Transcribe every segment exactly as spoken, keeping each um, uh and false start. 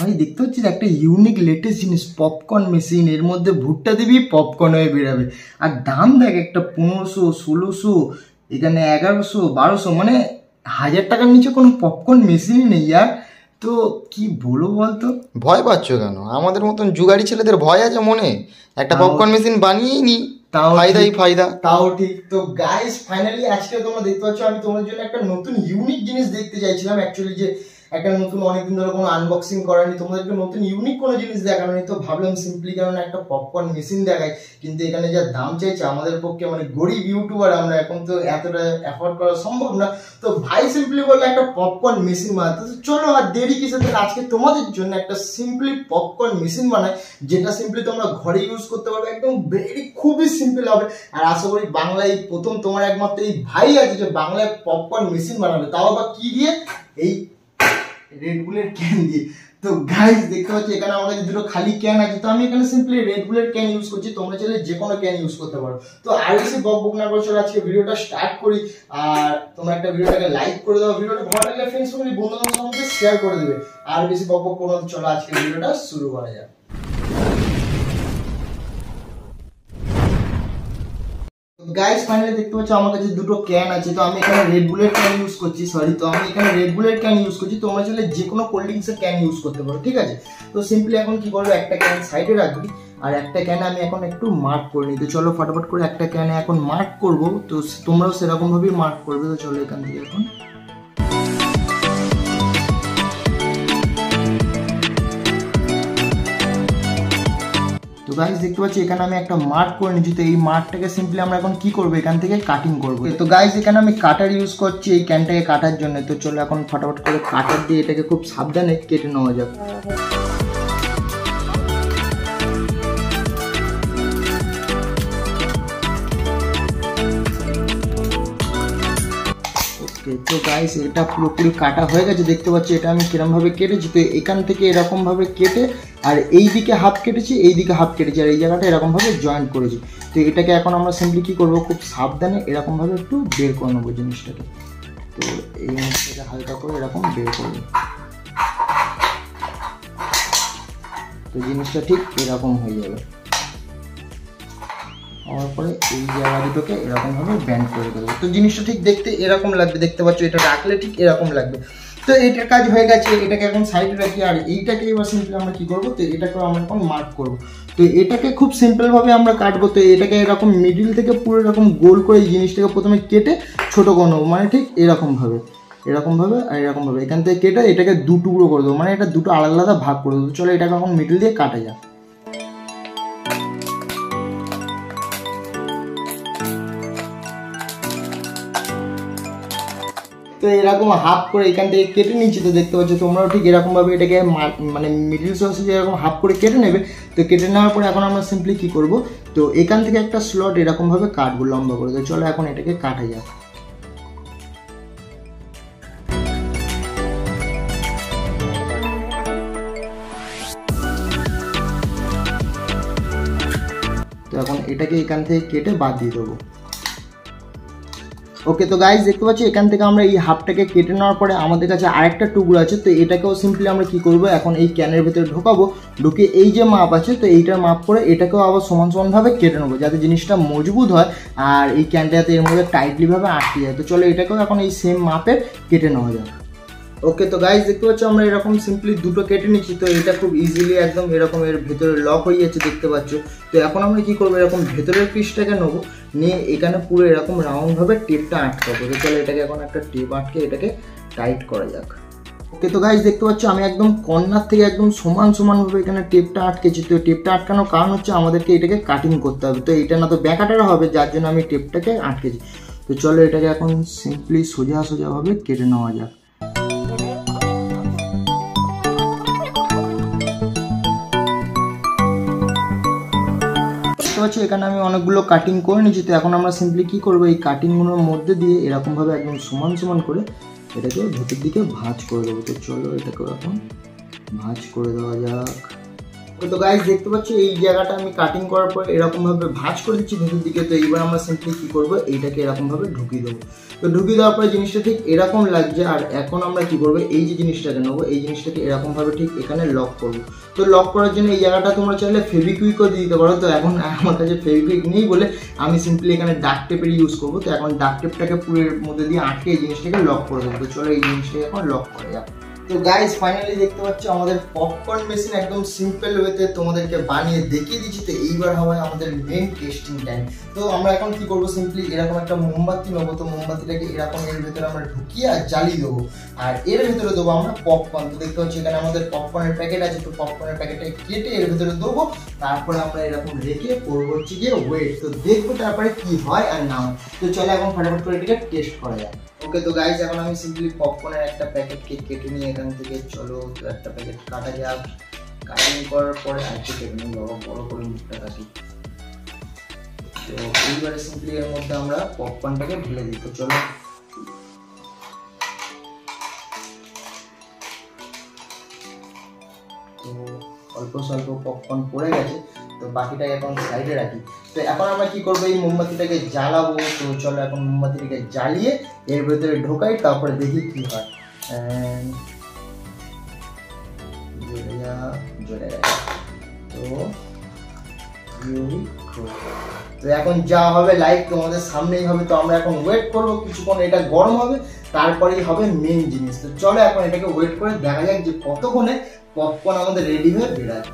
भाई देखते होच्छिस एक यूनिक लेटेस्ट जिनिस पपकर्न मेशिन एर मध्य भुट्टा दिबी पपकर्न हये बेराबे और दाम देख एक पंद्रहशो षोलोशो एखाने एगारोशो बारोशो माने हजार टाकार नीचे कोनो पपकर्न मेशिन नेई यार। तो कि बोलो बोलतो भय पाচ্ছ কেন? আমাদের মতন जुगाड़ी ছেলেদের ভয় আছে মনে একটা পপকর্ন মেশিন বানিয়েই নি फायदाई फायदा ताओ ठीक। तो गाइस फाइनली आज के তোমরা দেখতে পাচ্ছ আমি তোমাদের জন্য একটা নতুন ইউনিক জিনিস দেখতে চাইছিলাম অ্যাকচুয়ালি যে একটা নতুন অনেক দিন ধরে কোনো আনবক্সিং করানি তোমাদেরকে নতুন ইউনিক কোনো জিনিস দেখানো নেই তো ভাবলাম সিম্পলি কারণ একটা পপকর্ন মেশিন দেখাই কিন্তু এখানে যা দাম চাইছে আমাদের পক্ষে মানে গরিব ইউটিউবার আমরা এখন তো এতটা এফোর্ড করা সম্ভব না তো ভাই সিম্পলি বললে একটা পপকর্ন মেশিন বানাতে তো চলো আর দেরি কিসে তাহলে আজকে তোমাদের জন্য একটা সিম্পলি পপকর্ন মেশিন বানাই যেটা সিম্পলি তোমরা ঘরে ইউজ করতে পারবে একদম ভেরি খুবই সিম্পল হবে আর আশা করি বাংলায় প্রথম তোমার একমাত্র এই ভাই আছে যে বাংলায় পপকর্ন মেশিন বানাবে তাও বা কি দিয়ে এই रेड बुलेट कैन दिए। तो गाइस देखते हो এখানে আমাদের দুটো খালি ক্যান আছে তো আমি এখানে simply red bullet can use করছি তোমরা চাইলে যে কোনো ক্যান ইউজ করতে পারো। তো আর বেশি বকবক না করে চলো আজকে ভিডিওটা স্টার্ট করি আর তোমরা একটা ভিডিওটাকে লাইক করে দাও ভিডিওটা ভালো লাগলে फ्रेंड्स সঙ্গে বন্ধুদের সঙ্গে শেয়ার করে দিবে আর বেশি বকবক করো না চলো আজকে ভিডিওটা শুরু করা যাক। गाइस फाइनली देखते हो আমার কাছে দুটো ক্যান আছে তো আমি এখানে রেড বুলেট ক্যান ইউজ করছি সরি তো আমি এখানে রেড বুলেট ক্যান ইউজ করছি তোমরা চাইলে যে কোনো কোল্ড ড্রিঙ্কসের ক্যান ইউজ করতে পারো ঠিক আছে। তো সিম্পলি এখন কি করব একটা ক্যান সাইডে রাখবি আর একটা ক্যান আমি এখন একটু মার্ক করে নিই তো চলো फटाफट করে একটা ক্যান এখন মার্ক করব তো তোমরাও সেরকম ভাবে মার্ক করবে তো চলো এখান থেকে এখন गाइस देखते पाচ্ছি এখানে আমি একটা মার্ক করে নিয়েছি তো এই মার্কটাকে সিম্পলি আমরা এখন কি করব এখান থেকে কাটিং করব। তো गाइस এখানে আমি কাটার ইউজ করছি এই ক্যানটাকে কাটার জন্য তো চলো এখন फटाफट করে কাটার দিয়ে এটাকে খুব সাবধানে কেটে নেওয়া যাক। তো गाइस এটা পুরোপুরি কাটা হয়ে গেছে দেখতে পাচ্ছি এটা আমি কিরকম ভাবে কেটেছি তো এখান থেকে এরকম ভাবে কেটে আর এই দিকে হাফ কেটেছি এই দিকে হাফ কেটেছি আর এই জায়গাটা এরকম ভাবে জয়েন্ট করেছি তো এটাকে এখন আমরা সিম্পলি কি করব খুব সাবধানে এরকম ভাবে একটু বের করে নেব জিনিসটাকে তো এই জিনিসটাকে হালকা করে এরকম বের করব তো জিনিসটা ঠিক এরকম হয়ে যাবে और पर এই জায়গা দুটোকে এরকম ভাবে ব্যান্ড করে দেব তো জিনিসটা ঠিক দেখতে এরকম লাগবে দেখতে পাচ্ছ এটা রাখলে ঠিক এরকম লাগবে। তো এটার কাজ হয়ে গেছে এটাকে এখন সাইডে রাখি আর এইটাকে এবার সিম্পলি আমরা কি করব তো এটাকে আমরা এখন মার্ক করব তো এটাকে খুব সিম্পল ভাবে আমরা কাটবো তো এটাকে এরকম মিডল থেকে পুরো এরকম গোল করে এই জিনিসটাকে প্রথমে কেটে ছোট করে নেব মানে ঠিক এরকম ভাবে এরকম ভাবে আর এরকম ভাবে এখান থেকে কেটে এটাকে দুই টুকরো করে দেব মানে এটা দুটো আলাদা আলাদা ভাগ করে দেব চলো এটাকে এখন মিডল দিয়ে কাটা যাক। তো এরকম হাফ করে এখান থেকে কেটে নিচ্ছি তো দেখতে পাচ্ছ তোমরাও ঠিক এরকমভাবে এটাকে মানে মিডল সসে যেরকম হাফ করে কেটে নেবে তো কেটে নেওয়ার পরে এখন আমরা সিম্পলি কী করবো তো এখান থেকে একটা স্লট এরকমভাবে কাটবো লম্বা করে তো চলো এখন এটাকে কাটা যাক। তো এখন এটাকে এখান থেকে কেটে বাদ দিয়ে দেবো। ओके तो गाइस देखते पाচ্ছি এখান থেকে আমরা এই হাফটাকে কেটে নেওয়ার পরে আমাদের কাছে আরেকটা টুকরো আছে তো এটাকেও সিম্পলি আমরা কি করব এখন এই ক্যানের ভিতরে ঢোকাবো ঢুকে এই যে মাপ আছে তো এইটার মাপ করে এটাকেও আবার সমান সমানভাবে কেটে নেবো যাতে জিনিসটা মজবুত হয় আর এই ক্যানটা যাতে এর মধ্যে টাইটলিভাবে আটকে যায় তো চলো এটাকেও এখন এই সেম মাপের কেটে নেওয়া যায়। ওকে তো গাইস দেখতে পাচ্ছ আমরা এরকম সিম্পলি দুটো কেটে নিচ্ছি তো এটা খুব ইজিলি একদম এরকম এর ভেতরে লক হয়ে যাচ্ছে দেখতে পাচ্ছ তো এখন আমরা কি করবো এরকম ভেতরের পিসটাকে নেবো নিয়ে এখানে পুরো এরকম রাউন্ডভাবে টেপটা আটকাবো তো চলো এটাকে এখন একটা টেপ আটকে এটাকে টাইট করা যাক। ওকে তো গাইস দেখতে পাচ্ছ আমি একদম কর্নার থেকে একদম সমান সমানভাবে এখানে টেপটা আটকেছি তো টেপটা আটকানোর কারণ হচ্ছে আমাদেরকে এটাকে কাটিং করতে হবে তো এটা না তো ব্যাকাটার হবে যার জন্য আমি টেপটাকে আটকেছি তো চলো এটাকে এখন সিম্পলি সোজা সোজাভাবে কেটে নেওয়া যাক। তো এখানে আমি অনেকগুলো কাটিং করে নিয়েছি তো এখন আমরা সিম্পলি কি করব এই কাটিংগুলোর মধ্যে দিয়ে এরকমভাবে একদম সমান সমান করে এটাকে ভেতর দিকে ভাঁজ করে দেবো তো চলো এটাকে এখন ভাঁজ করে দেওয়া যাক। तो गाइस देखते पाচ্ছ এই জায়গাটা আমি কাটিং করার পর এরকম ভাবে ভাঁজ করে দিচ্ছি ভিতর দিকে। তো এইবার আমরা সিম্পলি কি করব, এইটাকে এরকম ভাবে ঢুকিয়ে দেব। তো ঢুকিয়ে দেওয়ার পর জিনিসটা ঠিক এরকম লাগছে। আর এখন আমরা কি করব, এই যে জিনিসটাকে নেব, এই জিনিসটাকে এরকম ভাবে ঠিক এখানে লক করব। তো লক করার জন্য এই জায়গাটা তোমরা চাইলে ফেভিকুইকও দিয়ে দিতে পারো। তো এখন আমার কাছে ফেভিকুইক নেই বলে আমি সিম্পলি এখানে ডাক টেপের ইউজ করব। তো এখন ডাক টেপটাকে পুরের মধ্যে দিয়ে আটকে এই জিনিসটাকে লক করে দেবো। তো চলো এই জিনিসটাকে এখন লক করা যাক। तो गाइज फाइनली देखते पाচ্ছ আমাদের পপকর্ন মেশিন एकदम সিম্পল ওয়েতে তোমাদেরকে বানিয়ে দেখিয়ে দিচ্ছি। তো এইবার হবে আমাদের মেইন টেস্টিং টাইম। তো আমরা এখন কি করব, সিম্পলি এরকম একটা মোমবাতি নেবো। তো মোমবাতিটাকে এরকম এর ভেতরে আমরা ঢুকিয়ে আর জ্বালিয়ে দেবো, আর এর ভেতরে দেবো আমরা পপকর্ন। তো দেখতে পাচ্ছি এখানে আমাদের পপকর্নের প্যাকেট আছে। তো পপকর্নের প্যাকেটটা কেটে এর ভেতরে দেবো, তারপরে আমরা এরকম রেখে করবো হচ্ছে গিয়ে ওয়েট। তো দেখবো তারপরে কি হয় আর না হয়। তো চলো এখন ফটাফট করে এটাকে টেস্ট করা যায়। ओके तो गाइज এখন আমি সিম্পলি পপকর্নের একটা প্যাকেট কেটে নিয়ে এখান থেকে, চলো একটা প্যাকেট কাটা যাক। কাটিং করার পরে আজকে কেটে নেবো বড় করে মুখটা কাটি। তো এইবারে সিম্পলি এর মধ্যে আমরা পপকর্নটাকে ঢেলে দিই। তো চলো অল্প স্বল্প পপকর্ন পড়ে গেছে, তো বাকিটাকে এখন সাইডে রাখি। তো এখন আমরা কি করবো, এই মোমবাতিটাকে জ্বালাবো। তো চলো এখন মোমবাতিটাকে জ্বালিয়ে এর ভেতরে ঢোকাই, তারপরে দেখি কি হয়। তো তো এখন যা হবে লাইট তোমাদের সামনেই হবে। তো আমরা এখন ওয়েট করবো কিছুক্ষণ, এটা গরম হবে, তারপরেই হবে মেন জিনিস। তো চলো এখন এটাকে ওয়েট করে দেখা যাক যে কতক্ষণে পপকর্ন আমাদের রেডি হয়ে বেড়ায়।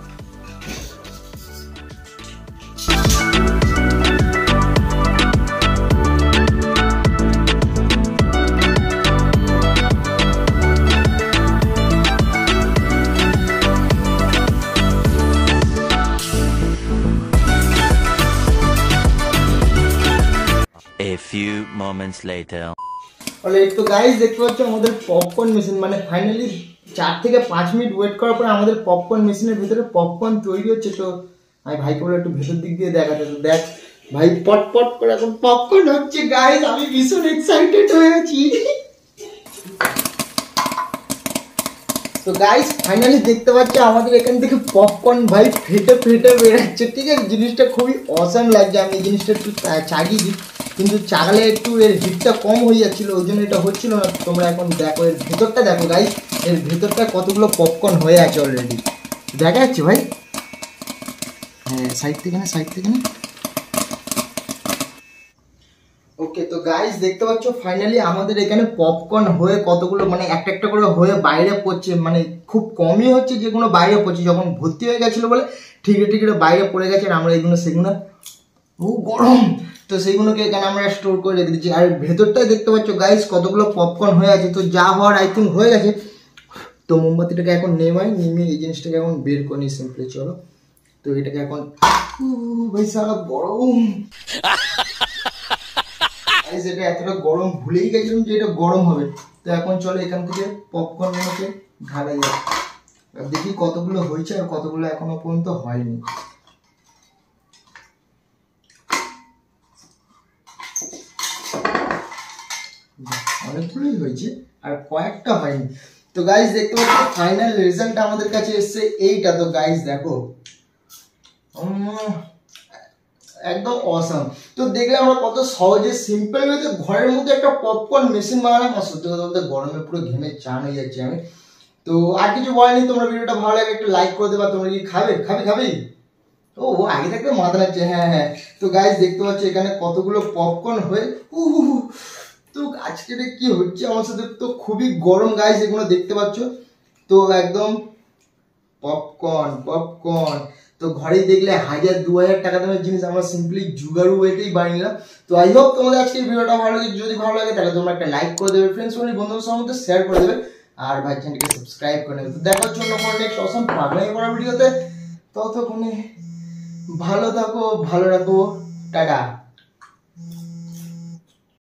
A few moments later. Alright তো গাইস দেখতে পাচ্ছ আমাদের পপকর্ন মেশিন মানে ফাইনালি চার থেকে পাঁচ মিনিট ওয়েট করার পরে আমাদের পপকর্ন মেশিনের ভিতরে পপকর্ন তৈরি হচ্ছে। তো আমি ভাইকে বলে একটু ভেতর দিক দিয়ে দেখাতে। তো দেখ ভাই পটপট করে এখন পপকর্ন হচ্ছে। গাইস আমি ভীষণ এক্সাইটেড হয়ে আছি। তো গাইস ফাইনালি দেখতে পাচ্ছি আমাদের এখান থেকে পপকর্ন ভাই ফেটে ফেটে বেরোচ্ছে। ঠিক আছে, জিনিসটা খুবই অসাম লাগছে। আমি জিনিসটা একটু চাগিয়ে দিই, কিন্তু চাগলে একটু এর হিটটা কম হয়ে যাচ্ছিলো, ওই জন্য এটা হচ্ছিলো না। তোমরা এখন দেখো এর ভেতরটা, দেখো গাইস এর ভেতরটা কতগুলো পপকর্ন হয়ে আছে অলরেডি। দেখা যাচ্ছে ভাই? হ্যাঁ, সাইড থেকে না, সাইড থেকে না। ওকে তো গাইস দেখতে পাচ্ছ ফাইনালি আমাদের এখানে পপকর্ন হয়ে কতগুলো মানে একটা একটা করে হয়ে বাইরে পড়ছে। মানে খুব কমই হচ্ছে যেগুলো বাইরে পড়ছে, যখন ভর্তি হয়ে গেছিলো বলে ঠিক ঠিক বাইরে পড়ে গেছে। আর আমরা এইগুলো সেগুলো ও গরম, তো সেইগুলোকে এখানে আমরা স্টোর করে রেখে দিচ্ছি। আর ভেতরটাই দেখতে পাচ্ছ গাইস কতগুলো পপকর্ন হয়ে আছে। তো যা হওয়ার আই থিঙ্ক হয়ে গেছে। তো মোমবাতিটাকে এখন নেমাই, নেমে এই জিনিসটাকে এখন বের করে নিই সিম্পলি। চলো তো এটাকে এখন ভাই সারা গরম, এটা এতটা গরম ভুলেই গেছিলাম যে এটা গরম হবে। তো এখন চলো এখান থেকে পপকর্নগুলোকে ঢালাই যাক, দেখি কতগুলো হয়েছে আর কতগুলো এখনো পর্যন্ত হয়নি। অনেকগুলোই হয়েছে আর কয়েকটা হয়নি। তো গাইস দেখতে পাচ্ছি ফাইনাল রেজাল্ট আমাদের কাছে এসছে এইটা। তো গাইস দেখো একদম অসাম। তো দেখলে আমরা কত সহজে সিম্পল ওয়েতে ঘরের মধ্যে একটা পপকর্ন মেশিন বানালাম। আর সত্যি কথা বলতে গরমে পুরো ঘেমে চান হয়ে যাচ্ছি আমি। তো আর কিছু বলার নেই, তোমরা ভিডিওটা ভালো লাগে একটু লাইক করে দেবা। তোমরা কি খাবে খাবে খাবে ও আগে থাকতে মাথা লাগছে। হ্যাঁ হ্যাঁ তো গাইস দেখতে পাচ্ছি এখানে কতগুলো পপকর্ন হয়ে হু হু হু। তো আজকে কি হচ্ছে আমার সাথে, তো খুবই গরম গাইস এগুলো দেখতে পাচ্ছ। তো একদম পপকর্ন পপকর্ন তো ঘরেই দেখলে হাজার দু হাজার টাকা দামের জিনিস আমরা সিম্পলি জুগাড়ু ওয়েতেই বানিলাম। তো আই হোপ তোমাদের আজকে ভিডিওটা ভালো লাগে। যদি ভালো লাগে তাহলে তোমরা একটা লাইক করে দেবে, ফ্রেন্ডস ফ্রেন্ড বন্ধুদের সঙ্গে শেয়ার করে দেবে, আর ভাই চ্যানেলকে সাবস্ক্রাইব করে নেবে। তো দেখার জন্য নেক্সট অসম পাগলাই করা ভিডিওতে। ততক্ষণে ভালো থাকো, ভালো রাখো, টাটা।